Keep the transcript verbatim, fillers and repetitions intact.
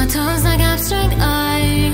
my toes like abstract art.